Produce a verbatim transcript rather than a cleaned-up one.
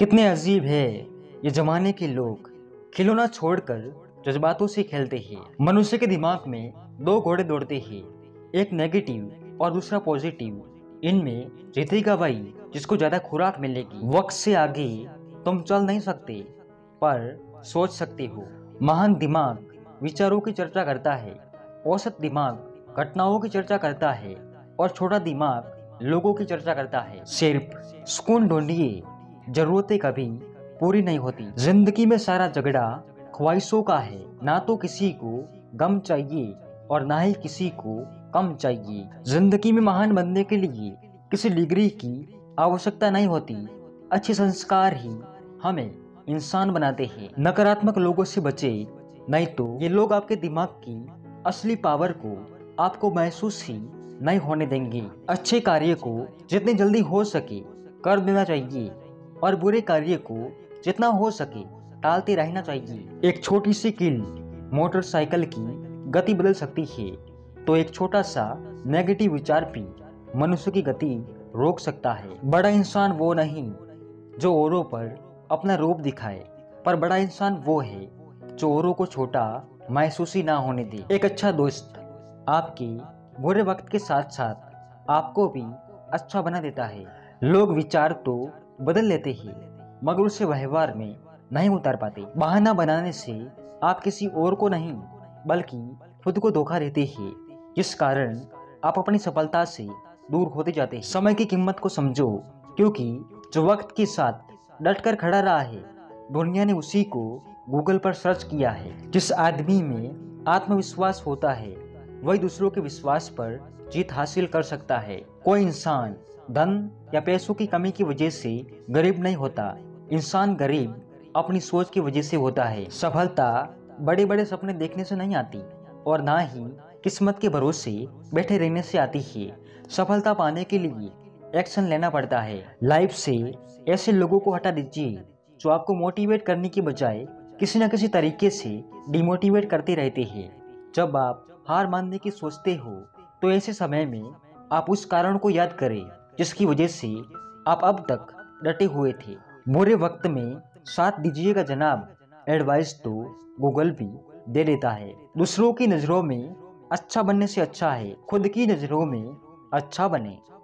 कितने अजीब है ये जमाने के लोग, खिलौना छोड़कर जज्बातों से खेलते हैं। मनुष्य के दिमाग में दो घोड़े दौड़ते हैं, एक नेगेटिव और दूसरा पॉजिटिव। इनमें रितिका भाई जिसको ज्यादा खुराक मिलेगी। वक्त से आगे तुम चल नहीं सकते पर सोच सकते हो। महान दिमाग विचारों की चर्चा करता है, औसत दिमाग घटनाओं की चर्चा करता है और छोटा दिमाग लोगों की चर्चा करता है। सिर्फ सुकून ढूंढिए, जरूरतें कभी पूरी नहीं होती। जिंदगी में सारा झगड़ा ख्वाहिशों का है, ना तो किसी को गम चाहिए और ना ही किसी को कम चाहिए। जिंदगी में महान बनने के लिए किसी डिग्री की आवश्यकता नहीं होती। अच्छे संस्कार ही हमें इंसान बनाते हैं। नकारात्मक लोगों से बचे, नहीं तो ये लोग आपके दिमाग की असली पावर को आपको महसूस ही नहीं होने देंगे। अच्छे कार्य को जितनी जल्दी हो सके कर देना चाहिए और बुरे कार्य को जितना हो सके टालते रहना चाहिए। एक छोटी सी कील मोटरसाइकिल की गति बदल सकती है, तो एक छोटा सा नेगेटिव विचार भी मनुष्य की गति रोक सकता है। बड़ा इंसान वो नहीं जो औरों पर अपना रूप दिखाए, पर बड़ा इंसान वो है जो औरों को छोटा महसूस ही ना होने दे। एक अच्छा दोस्त आपके बुरे वक्त के साथ साथ आपको भी अच्छा बना देता है। लोग विचार तो बदल लेते हैं मगर उसे व्यवहार में नहीं उतार पाते। बहाना बनाने से आप किसी और को नहीं बल्कि खुद को धोखा देते हैं, जिस कारण आप अपनी सफलता से दूर होते जाते हैं। समय की कीमत को समझो, क्योंकि जो वक्त के साथ डटकर खड़ा रहा है दुनिया ने उसी को गूगल पर सर्च किया है। जिस आदमी में आत्मविश्वास होता है वही दूसरों के विश्वास पर जीत हासिल कर सकता है। कोई इंसान धन या पैसों की कमी की वजह से गरीब नहीं होता, इंसान गरीब अपनी सोच की वजह से होता है। सफलता बड़े बड़े सपने देखने से नहीं आती और ना ही किस्मत के भरोसे बैठे रहने से आती है। सफलता पाने के लिए एक्शन लेना पड़ता है। लाइफ से ऐसे लोगों को हटा दीजिए जो आपको मोटिवेट करने के बजाय किसी न किसी तरीके से डिमोटिवेट करते रहते हैं। जब आप हार मानने की सोचते हो तो ऐसे समय में आप उस कारण को याद करें जिसकी वजह से आप अब तक डटे हुए थे। बुरे वक्त में साथ दीजिएगा जनाब, एडवाइस तो गूगल भी दे देता है। दूसरों की नज़रों में अच्छा बनने से अच्छा है खुद की नज़रों में अच्छा बने।